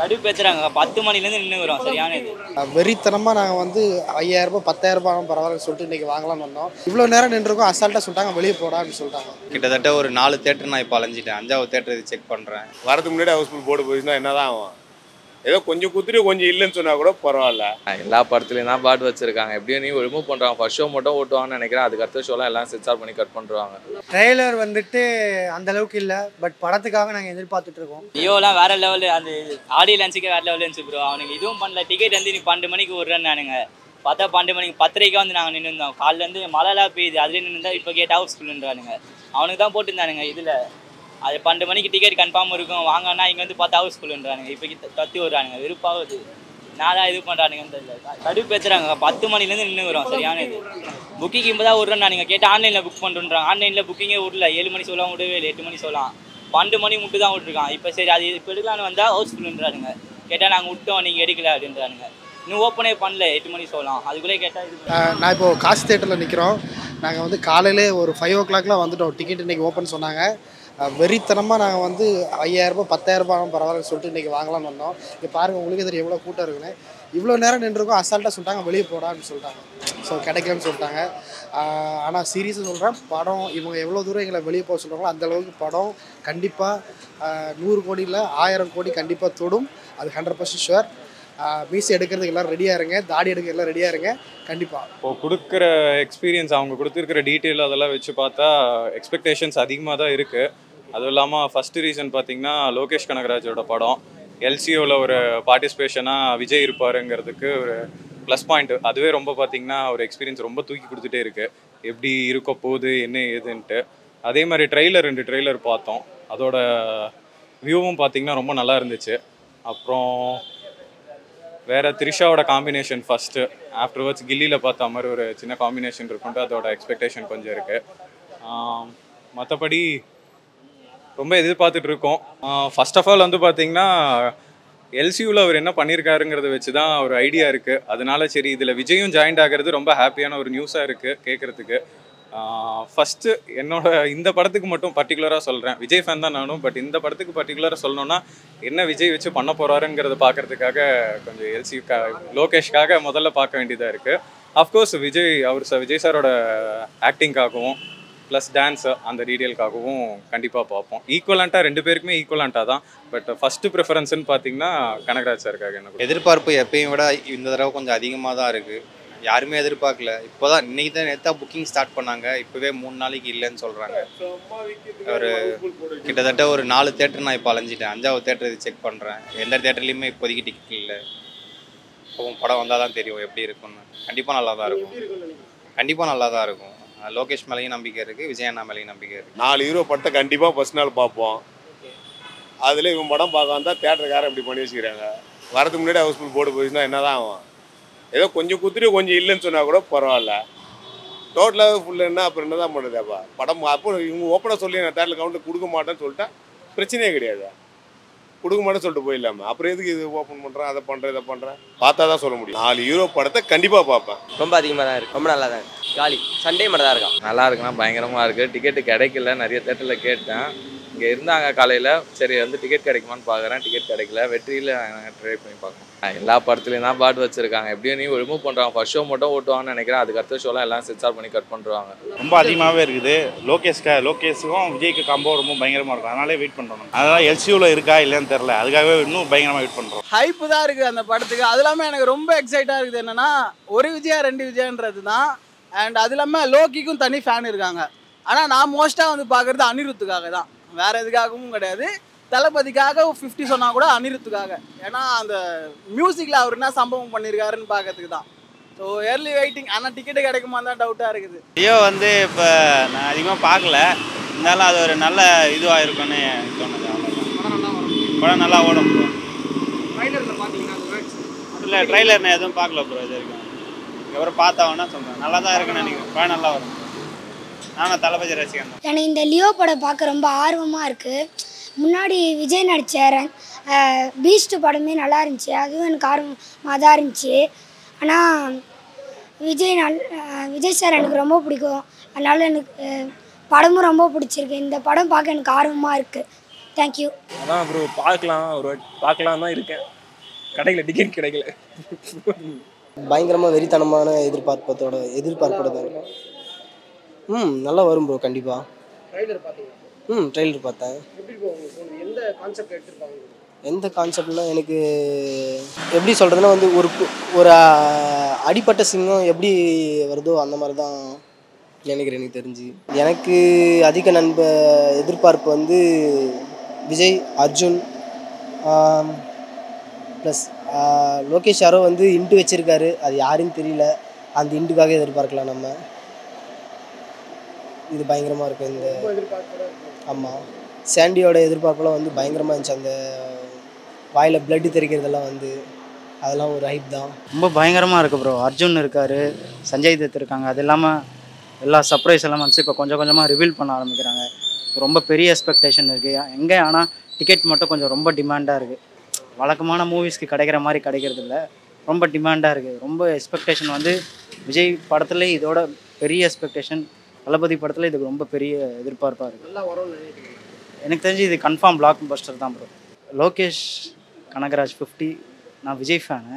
கடுப்பேத்துறாங்க 10 மணில இருந்து நின்னு வரோம் சரியான இது வெறித்தனமா நாங்க வந்து 5000 ரூபாய் 10000 ரூபாய் பரவாயில்லை சொல்லிட்டு இன்னைக்கு வாங்கலாம்னு வந்தோம் இவ்ளோ நேரம் நின்னுறோம் அசால்ட்டா சொல்றாங்க வெளிய போடா அப்படி சொல்றாங்க கிட்டத்தட்ட ஒரு 4 தியேட்டர் நான் இப்ப அலைஞ்சிட்டேன் 5வது தியேட்டர் செக் பண்றேன் வரதுக்கு முன்னாடி ஹவுஸ்ஃபுல் போர்டு போயினா என்னதான் ஆகும் ஏதோ கொஞ்சம் குத்துறி கொஞ்சம் இல்லன்னு சொன்னா கூட பரவாயில்லை எல்லா படத்துலயும் தான் பாட் வச்சிருக்காங்க எப்படியும் நீ ரிமூவ் பண்றாங்க ஃபர்ஸ்ட் ஷோ மட்டும் ஓட்டுவாங்கன்னு நினைக்கிறேன் அதுக்கு அடுத்த ஷோலாம் எல்லாம் செட்சார் பண்ணி கட் பண்றாங்க ட்ரைலர் வந்துட்டு அந்த அளவுக்கு இல்ல பட் படத்துக்காக நாங்க எதிர்பார்த்துட்டு இருக்கோம் லியோலாம் வேற லெவல் அந்த ஆடியோ லான்ச்சுக்கு வேற லெவல் இருந்துச்சு bro அவனுக்கு இதுவும் பண்ணல டிக்கெட் வந்து நீ 12 மணிக்கு ஒரு ரன் நானுங்க பார்த்தா 12 மணிக்கு 10:30க்கு வந்து நாங்க நின்னுந்தோம் காலையில இருந்து மழைலா பெய்து அதுல நின்னுந்தா இப்ப கேட் ஹவுஸ் ஃபுல்ன்றானுங்க அவனுக்கு தான் போட்டுந்தானுங்க இதுல அது 12 மணிக்கு டிக்கெட் கன்ஃபார்ம் இருக்கும் வாங்கன்னா இங்கே வந்து பார்த்தா ஹவுஸ் ஃபுல்ன்றானுங்க இப்போ தத்தி விடுறானுங்க வெறுப்பாகுது நானாக இது பண்ணுறானுங்கன்னு தெரியல கடுப்பு பேசுகிறாங்க 10 மணிலேருந்து நின்று வரும் சரியான இது புக்கிங் இப்போ தான் விட்றேன் நீங்கள் கேட்டு ஆன்லைனில் புக் பண்ணுறாங்க ஆன்லைனில் புக்கிங்கே விடல 7 மணி சொல்லலாம் விடவே இல்லை 8 மணி சொல்லலாம் 12 மணி மட்டும் தான் விட்டுருக்கான் இப்போ சரி அது இப்போ எடுக்கலான்னு வந்தால் ஹவுஸ் ஃபுல்ன்றானுங்க கேட்டால் நாங்கள் விட்டோம் நீங்கள் எடுக்கல அப்படின்றானுங்க இன்னும் ஓப்பனே பண்ணல 8 மணி சொல்லலாம் அதுக்குள்ளே கேட்டால் நான் இப்போது காசு தேட்டரில் நிற்கிறோம் நாங்கள் வந்து காலையிலே ஒரு 5 o'clockலாம் வந்துவிட்டோம் டிக்கெட் இன்றைக்கி ஓப்பன் சொன்னாங்க வெறித்தனமாக நாங்கள் வந்து 5000 ரூபாய் 10000 ரூபாய் பரவாயில்லன்னு சொல்லிட்டு இன்றைக்கி வாங்கலாம்னு வந்தோம் இங்கே பாருங்கள் உங்களுக்கு தெரியும் எவ்வளோ கூட்டம் இருக்குன்னு இவ்வளோ நேரம் நின்றுருக்கோம் அசால்ட்டாக சொல்லிட்டாங்க வெளியே போடா அப்படின்னு சொல்லிட்டாங்க ஸோ கிடைக்கலன்னு சொல்லிட்டாங்க ஆனால் சீரியஸாக சொல்கிறேன் படம் இவங்க எவ்வளோ தூரம் எங்களை வெளியே போக சொல்கிறாங்களோ அந்தளவுக்கு படம் கண்டிப்பாக 100 கோடியில் 1000 கோடி கண்டிப்பாக தொடும் அது 100% ஷுவர் மீசி எடுக்கிறதுக்கு எல்லாம் ரெடியாக இருங்க தாடி எடுக்க எல்லாம் ரெடியாக இருங்க கண்டிப்பாக இப்போ கொடுக்குற எக்ஸ்பீரியன்ஸ் அவங்க கொடுத்துருக்கிற டீட்டெயில் அதெல்லாம் வச்சு பார்த்தா எக்ஸ்பெக்டேஷன்ஸ் அதிகமாக தான் இருக்குது அதுவும் இல்லாமல் ஃபஸ்ட்டு ரீசன் பார்த்திங்கன்னா லோகேஷ் கனகராஜோட படம் எல்சிஓவில் ஒரு பார்ட்டிசிபேஷனாக விஜய் இருப்பாருங்கிறதுக்கு ஒரு ப்ளஸ் பாயிண்ட் அதுவே ரொம்ப பார்த்திங்கன்னா ஒரு எக்ஸ்பீரியன்ஸ் ரொம்ப தூக்கி கொடுத்துட்டே இருக்குது எப்படி இருக்க போகுது என்ன ஏதுன்ட்டு அதே மாதிரி ட்ரெய்லர் 2 ட்ரெய்லர் பார்த்தோம் அதோட வியூவும் பார்த்திங்கன்னா ரொம்ப நல்லா இருந்துச்சு அப்புறம் வேறு த்ரிஷாவோட காம்பினேஷன் ஃபஸ்ட்டு ஆஃப்டர்வர்ட்ஸ் கில்லியில் பார்த்த மாதிரி ஒரு சின்ன காம்பினேஷன் இருக்குன்ட்டு அதோட எக்ஸ்பெக்டேஷன் கொஞ்சம் இருக்குது மற்றபடி ரொம்ப எதிர்பார்த்துட்டு இருக்கோம் ஃபர்ஸ்ட் ஆஃப் ஆல் வந்து பார்த்திங்கன்னா எல்சியூவில் அவர் என்ன பண்ணியிருக்காருங்கிறத வச்சு தான் ஒரு ஐடியா இருக்குது அதனால சரி இதில் விஜயும் ஜாயின்ட் ஆகிறது ரொம்ப ஹாப்பியான ஒரு நியூஸாக இருக்குது கேட்குறதுக்கு ஃபஸ்ட்டு என்னோட இந்த படத்துக்கு மட்டும் பர்டிகுலராக சொல்கிறேன் விஜய் ஃபேன் தான் நானும் பட் இந்த படத்துக்கு பர்டிகுலராக சொல்லணும்னா என்ன விஜய் வச்சு பண்ண போகிறாருங்கிறத பார்க்குறதுக்காக கொஞ்சம் லோகேஷ்காக முதல்ல பார்க்க வேண்டியதாக இருக்குது ஆஃப்கோர்ஸ் விஜய் சாரோட ஆக்டிங்காகவும் ப்ளஸ் டான்ஸ் அந்த டீட்டெயிலுக்காகவும் கண்டிப்பாக பார்ப்போம் ஈக்குவலண்ட்டாக 2 பேருக்குமே ஈக்குவலண்ட்டாக தான் பட் ஃபஸ்ட்டு ப்ரிஃபரன்ஸுன்னு பார்த்திங்கன்னா கனகராஜ் சாருக்காக எனக்கு எதிர்பார்ப்பு எப்பயும் விட இந்த தடவை கொஞ்சம் அதிகமாக தான் இருக்குது யாருமே எதிர்பார்க்கல இப்போதான் இன்னைக்கு தான் நேத்தா புக்கிங் ஸ்டார்ட் பண்ணாங்க இப்போவே 3 நாளைக்கு இல்லைன்னு சொல்கிறாங்க ஒரு கிட்டத்தட்ட ஒரு 4 தியேட்டர் நான் இப்போ அலைஞ்சிட்டேன் 5வது தியேட்டர் இது செக் பண்ணுறேன் எந்த தியேட்டர்லேயுமே இப்போதைக்கு டிக்கெட் இல்லை இப்போ படம் வந்தால் தான் தெரியும் எப்படி இருக்குன்னு கண்டிப்பாக நல்லா தான் இருக்கும் லோகேஷ் மேலேயும் நம்பிக்கை இருக்குது விஜய் அண்ணா மேலேயும் நம்பிக்கை இருக்குது 4 ஹீரோ படத்தை கண்டிப்பாக ஃபர்ஸ்ட் நாள் பார்ப்போம் அதில் இவன் படம் பார்க்க வந்தால் தியேட்டருக்காரன் இப்படி பண்ணி வச்சுக்கிறாங்க வரதுக்கு முன்னாடி ஹவுஸ்ஃபுல் போர்டு போயிடுச்சுன்னா என்ன தான் ஆகும் ஏதோ கொஞ்சம் குத்துட்டு கொஞ்சம் இல்லைன்னு சொன்னால் கூட பரவாயில்ல டோட்டலாக ஃபுல்லுன்னா அப்புறம் என்ன தான் பண்ணுறதுப்பா படம் அப்போ இவங்க ஓப்பனாக சொல்லி நான் தேட்டரில் கவுண்ட்டு கொடுக்க மாட்டேன்னு சொல்லிட்டா பிரச்சனையே கிடையாது கொடுக்க மாட்டேன்னு சொல்லிட்டு போயிடலாமா அப்புறம் எதுக்கு இது ஓப்பன் பண்ணுறேன் அதை பண்ணுறேன் இதை பண்ணுறேன் பார்த்தா தான் சொல்ல முடியும் 4 ஹீரோ படத்தை கண்டிப்பாக பார்ப்பேன் ரொம்ப அதிகமாக தான் இருக்குது ரொம்ப நல்லா தான் இருக்குது காலி சண்டே மட்டும் தான் இருக்கான் நல்லா இருக்குன்னா பயங்கரமாக இருக்குது டிக்கெட்டு கிடைக்கல நிறைய தேட்டரில் கேட்டேன் இங்கே இருந்தாங்க காலையில் சரி வந்து டிக்கெட் கிடைக்குமான்னு பார்க்குறேன் டிக்கெட் கிடைக்கல வெற்றியில் நாங்கள் ட்ரை பண்ணி பார்க்குறோம் எல்லா படத்துலையும் தான் பாட் வச்சுருக்காங்க எப்படியும் நீ ரிமூவ் பண்ணுறாங்க ஃபர்ஸ்ட் ஷோ மட்டும் ஓட்டுவாங்கன்னு நினைக்கிறேன் அதுக்கு அடுத்த ஷோலாம் எல்லாம் செட்சார் பண்ணி கட் பண்ணுறாங்க ரொம்ப அதிகமாகவே இருக்குது லோகேஷுக்கும் விஜய்க்கு காம்போ ரொம்ப பயங்கரமாக இருக்கும் அதனாலே வெயிட் பண்ணுறோம் அதனால் எல்சியூவில் இருக்கா இல்லைன்னு தெரில அதுக்காகவே இன்னும் பயங்கரமாக வெயிட் பண்ணுறோம் ஹைப்பு தான் இருக்குது அந்த படத்துக்கு அது இல்லாமல் எனக்கு ரொம்ப எக்ஸைட்டாக இருக்குது என்னென்னா ஒரு விஜயா 2 விஜயன்றது தான் அண்ட் அது இல்லாமல் லோக்கிக்கும் தனி ஃபேன் இருக்காங்க ஆனால் நான் மோஸ்ட்டாக வந்து பார்க்குறது அனிருத்துக்காக தான் வேற எதுக்காகவும் கிடையாது தளபதிக்காக 50 சொன்னா கூட அனிருத்துக்காக ஏன்னா அந்த மியூசிக்ல அவர் என்ன சம்பவம் பண்ணியிருக்காருன்னு பார்க்கறதுக்கு தான் ஸோ ஏர்லி வெயிட்டிங் ஆனால் டிக்கெட்டு கிடைக்குமா தான் டவுட்டாக இருக்குது லியோ வந்து இப்போ நான் அதிகமாக பார்க்கல இருந்தாலும் அது ஒரு நல்ல இதுவாக இருக்கும்னு தோணுது படம் நல்லா ஓடும் ப்ரோ இல்லை ட்ரைலர் நான் எதுவும் பார்க்கல ப்ரோ இது வரைக்கும் எவரும் பார்த்தாங்கன்னா சொல்கிறேன் நல்லா தான் இருக்குன்னு நினைக்கிறேன் படம் நல்லா வரும் தளபதி ரசிகன் எனக்கு இந்த லியோ படம் பார்க்க ரொம்ப ஆர்வமாக இருக்குது முன்னாடி விஜய் நடித்த பீஸ்ட் படமே நல்லா இருந்துச்சு அதுவும் எனக்கு ஆர்வமாக தான் இருந்துச்சு ஆனால் விஜய் சார் எனக்கு ரொம்ப பிடிக்கும் அதனால் எனக்கு படமும் ரொம்ப பிடிச்சிருக்கு இந்த படம் பார்க்க எனக்கு ஆர்வமாக இருக்குது தேங்க் யூ. அதான் bro பார்க்கலாம் ஒரு பார்க்கலாம் தான் இருக்கேன். கடையில டிக்கெட் கிடைக்கல. பயங்கரமா வெறித்தனமான எதிர்பார்ப்பத்தோட எதிர்பார்ப்போட நல்லா வரும் bro கண்டிப்பா. ட்ரைலர் பாத்தீங்களா? ட்ரைலர் பார்த்தேன். எப்படி போகுது? எந்த கான்செப்ட் எடுத்துப்பாங்க? எந்த கான்செப்ட்னா எனக்கு எப்படி சொல்றதுன்னா வந்து ஒரு அடிப்பட்ட சிங்கம் எப்படி வருதோ அந்த மாதிரி தான் நினைக்கிறேன் எனக்கு தெரிஞ்சு. எனக்கு அதிக எதிர்பார்ப்பு வந்து விஜய் அர்ஜுன் ப்ளஸ் லோகேஷ் யாரோ வந்து இன்ட்டு வச்சுருக்காரு, அது யாருன்னு தெரியல, அந்த இன்ட்டுக்காக எதிர்பார்க்கலாம் நம்ம. இது பயங்கரமாக இருக்கும் இந்த. ஆமாம், சாண்டியோட எதிர்பார்ப்புலாம் வந்து பயங்கரமாக இருந்துச்சு. அந்த வாயில் பிளட்டு தெரிக்கிறதெல்லாம் வந்து அதெல்லாம் ஒரு ஹைப் தான். ரொம்ப பயங்கரமாக இருக்குது ப்ரோ. அர்ஜுன் இருக்கார், சஞ்சய் தத் இருக்காங்க, அது இல்லாமல் எல்லா சர்ப்ரைஸ் எல்லாம் வந்து இப்போ கொஞ்சம் கொஞ்சமாக ரிவீல் பண்ண ஆரம்பிக்கிறாங்க. ரொம்ப பெரிய எக்ஸ்பெக்டேஷன் இருக்குது எங்கே. ஆனால் டிக்கெட் மட்டும் கொஞ்சம் ரொம்ப டிமாண்டாக இருக்குது. வழக்கமான மூவிஸ்க்கு கிடைக்கிற மாதிரி கிடைக்கிறது இல்லை, ரொம்ப டிமாண்டாக இருக்குது. ரொம்ப எக்ஸ்பெக்டேஷன் வந்து விஜய் படத்தில் இதோட பெரிய எக்ஸ்பெக்டேஷன், தளபதி படத்தில் இதுக்கு ரொம்ப பெரிய எதிர்பார்ப்பாக இருக்குது. எனக்கு தெரிஞ்சு இது கன்ஃபார்ம் பிளாக் பஸ்டர் தான் ப்ரோ. லோகேஷ் கனகராஜ் 50. நான் விஜய் ஃபேனு,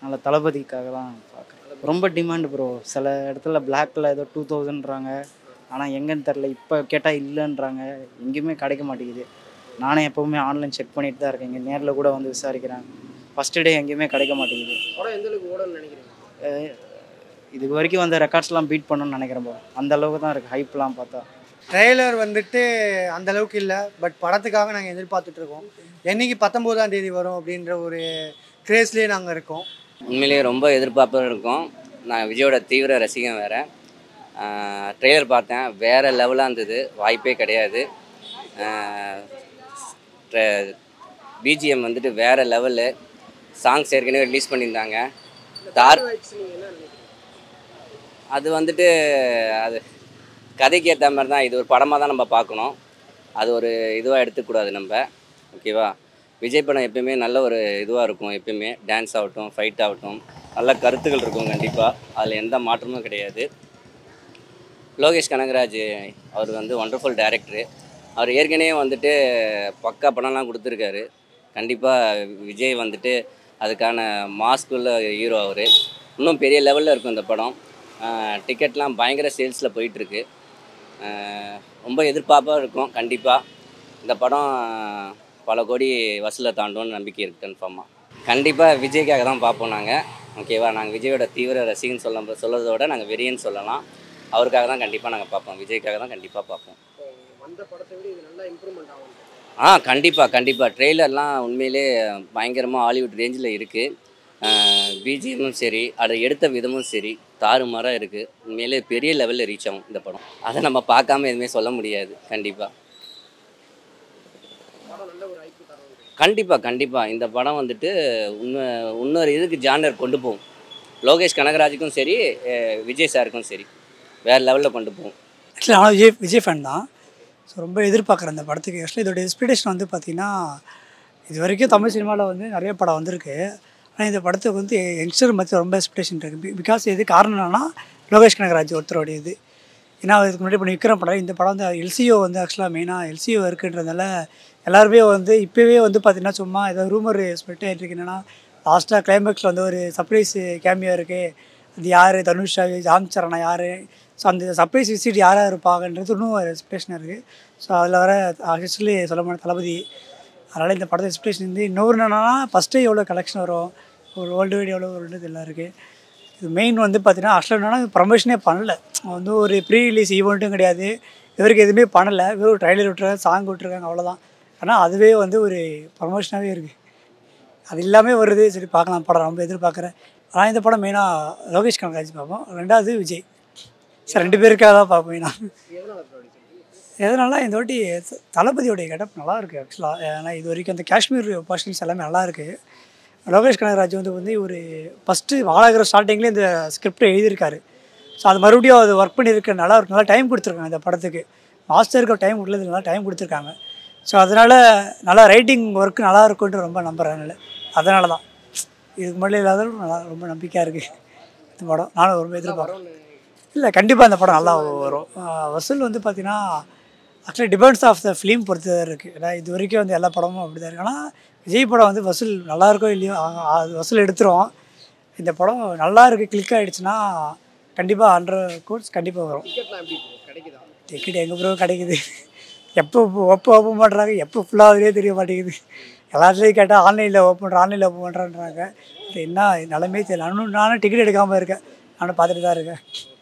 அதனால் தளபதிக்காக தான் பார்க்குறேன். ரொம்ப டிமாண்ட் ப்ரோ. சில இடத்துல பிளாக்கில் ஏதோ 2000ன்றாங்க, ஆனால் எங்கேன்னு தெரில. இப்போ கேட்டால் இல்லைன்றாங்க, எங்கேயுமே கிடைக்க மாட்டேங்குது. நானே எப்போவுமே ஆன்லைன் செக் பண்ணிட்டு தான் இருக்கேன். இங்கே நேரில் கூட வந்து விசாரிக்கிறேன். ஃபஸ்ட்டு டே எங்கேயுமே கிடைக்க மாட்டேங்குது. இதுக்கு வரைக்கும் வந்த ரெக்கார்ட்ஸ்லாம் பீட் பண்ணணும்னு நினைக்கிறேன் ப்ரோ. அந்தளவுக்கு தான் இருக்குது ஹைப்லாம் பார்த்தா. ட்ரெய்லர் வந்துட்டு அந்தளவுக்கு இல்லை, பட் படத்துக்காக நாங்கள் எதிர்பார்த்துட்ருக்கோம். என்றைக்கு 19ஆம் தேதி வரும் அப்படின்ற ஒரு கிரேஸ்லேயே நாங்கள் இருக்கோம். உண்மையிலேயே ரொம்ப எதிர்பார்ப்பு இருக்கோம். நான் விஜயோட தீவிர ரசிகன் வேறு. ட்ரெய்லர் பார்த்தேன், வேறு லெவலாக இருந்தது, வாய்ப்பே கிடையாது. பிஜிஎம் வந்துட்டு வேறு லெவலு. சாங்ஸ் ஏற்கனவே ரிலீஸ் பண்ணியிருந்தாங்க. அது வந்துட்டு அது கதைக்கு ஏற்ற மாதிரி தான். இது ஒரு படமாக தான் நம்ம பார்க்கணும், அது ஒரு இதுவாக எடுத்துக்கூடாது நம்ம. ஓகேவா? விஜய் படம் எப்பயுமே நல்ல ஒரு இதுவாக இருக்கும். எப்பயுமே டான்ஸ் ஆகட்டும், ஃபைட் ஆகட்டும், நல்ல கருத்துக்கள் இருக்கும் கண்டிப்பாக. அதில் எந்த மாற்றமும் கிடையாது. லோகேஷ் கனகராஜ் அவர் வந்து ஒண்டர்ஃபுல் டைரக்டரு. அவர் ஏற்கனவே வந்துட்டு பக்கா படம்லாம் கொடுத்துருக்காரு. கண்டிப்பாக விஜய் வந்துட்டு அதுக்கான மாஸ்குள்ள ஹீரோ. அவர் இன்னும் பெரிய லெவலில் இருக்கும் இந்த படம். டிக்கெட்லாம் பயங்கர சேல்ஸில் போயிட்டுருக்கு. ரொம்ப எதிர்பார்ப்பாக இருக்கும் கண்டிப்பாக. இந்த படம் பல கோடி வசூலை தாண்டும்னு நம்பிக்கை இருக்குது கன்ஃபார்மாக. கண்டிப்பாக விஜய்க்காக தான் பார்ப்போம் நாங்கள். ஓகேவா? நாங்கள் விஜயோட தீவிர ரசிகன்னு சொல்கிறத விட நாங்கள் வெறியன்னு சொல்லலாம். அவருக்காக தான் கண்டிப்பாக நாங்கள் பார்ப்போம். விஜய்க்காக தான் கண்டிப்பாக பார்ப்போம். கண்டிப்பாக கண்டிப்பாக. ட்ரெய்லர்லாம் உண்மையிலே பயங்கரமாக ஹாலிவுட் ரேஞ்சில் இருக்குது. பிஜிஎம்மும் சரி, அதை எடுத்த விதமும் சரி, தாறுமாறாக இருக்குது. உண்மையிலே பெரிய லெவலில் ரீச் ஆகும் இந்த படம். அதை நம்ம பார்க்காம எதுவுமே சொல்ல முடியாது கண்டிப்பாக. கண்டிப்பாக கண்டிப்பாக இந்த படம் வந்துட்டு இன்னொரு இதுக்கு ஜானர் கொண்டு போகும். லோகேஷ் கனகராஜுக்கும் சரி, விஜய் சாருக்கும் சரி, வேறு லெவலில் கொண்டு போகும். ஆக்சுவலி ஆனால் விஜய் ஃபேன் தான். ஸோ ரொம்ப எதிர்பார்க்குறேன் அந்த படத்துக்கு. ஆக்சுவலி இதோட எக்ஸ்பெக்டேஷன் வந்து பார்த்திங்கன்னா, இது வரைக்கும் தமிழ் சினிமாவில் வந்து நிறைய படம் வந்திருக்கு. ஆனால் இந்த படத்துக்கு வந்து யங்ஸ்டர் மத்திய ரொம்ப எக்ஸ்பெக்டேஷன் இருக்குது. பிகாஸ் இது காரணம் என்னன்னா லோகேஷ் கனகராஜ் ஒருத்தருடைய இது. ஏன்னா அதுக்கு முன்னாடி இப்போ விக்ரம் படம், இந்த படம் வந்து எல்சிஓ வந்து ஆக்சுவலாக மெயினாக எல்சிஓ இருக்குன்றதால எல்லாருமே வந்து இப்போவே வந்து பார்த்திங்கன்னா சும்மா ஏதாவது ரூமர் ஸ்ப்ரெட் ஆகிட்டு இருக்கு. என்னென்னா லாஸ்ட்டாக கிளைமேக்ஸில் வந்து ஒரு சர்ப்ரைஸ் கேமியா இருக்குது. அது யார்? தனுஷா, ராம் சரணா, யார்? ஸோ அந்த சர்ப்ரைஸ் விசிட் யாராக இருப்பாங்கன்றது இன்னும் ஒரு எக்ஸ்பெக்டேஷனாக இருக்குது. ஸோ அதில் வர ஆக்சுவலி சொல்ல முடியாது தளபதி. அதனால் இந்த படத்தை எக்ஸ்பெக்டேஷன் வந்து இன்னொரு என்னன்னா ஃபஸ்ட்டே எவ்வளோ கலெக்ஷன் வரும், ஒரு வேர்ல்டு வைடு எவ்வளோ வருது, இதெல்லாம் இருக்குது. இது மெயின் வந்து பார்த்திங்கன்னா ஆக்சுவலாக என்னன்னா ப்ரமோஷனே பண்ணலை. வந்து ஒரு ப்ரீ ரிலீஸ் ஈவெண்ட்டும் கிடையாது. இவருக்கு எதுவுமே பண்ணலை. வெறும் ட்ரைலர் விட்டுருக்காங்க, சாங் விட்டுருக்காங்க, அவ்வளோதான். ஆனால் அதுவே வந்து ஒரு ப்ரமோஷனாகவே இருக்குது. அது எல்லாமே வருது. சரி பார்க்கலாம் படம், ரொம்ப எதிர்பார்க்குறேன். ஆனால் இந்த படம் மெயினாக லோகேஷ் கனகராஜ் பார்ப்போம், ரெண்டாவது விஜய் சார், ரெண்டு பேருக்காக தான் பார்ப்போம். ஏன்னா எதனால இந்த வாட்டி தளபதியோடைய கெட்டப் நல்லாயிருக்கு ஆக்சுவலாக. ஏன்னா இது வரைக்கும் அந்த காஷ்மீர் பாஷன்ஸ் எல்லாமே நல்லாயிருக்கு. லோகேஷ் கனகராஜ் வந்து ஒரு ஃபஸ்ட்டு வாழகிற ஸ்டார்டிங்லேயே இந்த ஸ்கிரிப்டை எழுதியிருக்காரு. ஸோ அது மறுபடியும் அது ஒர்க் பண்ணியிருக்கனால அவருக்கு நல்லா டைம் கொடுத்துருக்காங்க. இந்த படத்துக்கு மாஸ்டருக்கு டைம் கொடுத்தது, நல்லா டைம் கொடுத்துருக்காங்க. ஸோ அதனால் நல்லா ரைட்டிங் ஒர்க்கு நல்லா இருக்குன்ட்டு ரொம்ப நம்புகிறதுனால அதனால தான் இதுக்கு முன்னாடி இல்லாத நல்லா ரொம்ப நம்பிக்கையாக இருக்குது இந்த படம். நானும் ரொம்ப எதிர்பார்க்குறேன். இல்லை கண்டிப்பாக இந்த படம் நல்லா வரும். வசூல் வந்து பார்த்திங்கன்னா actually depends of the film பொறுத்து தான் இருக்குது. ஏன்னா இது வரைக்கும் வந்து எல்லா படமும் அப்படி தான் இருக்குது. ஆனால் விஜய் படம் வந்து வசூல் நல்லா இருக்கோ இல்லையோ அது வசூல் எடுத்துரும். இந்த படம் நல்லா இருக்குது, கிளிக் ஆகிடுச்சுன்னா கண்டிப்பாக 100 கோடி கண்டிப்பாக வரும். டிக்கெட் எங்கள் பிறகு கிடைக்குது, எப்போ எப்போ ஓப்பன் பண்ணுறாங்க, எப்போ ஃபுல்லாகவே தெரிய மாட்டேங்குது. எல்லாத்துலேயும் கேட்டால் ஆன்லைனில் ஓப்பன் பண்ணுறான்றாங்க. என்ன நிலமே தெரியல. நானும் டிக்கெட் எடுக்காமல் இருக்கேன், நானும் பார்த்துட்டு தான் இருக்கேன்.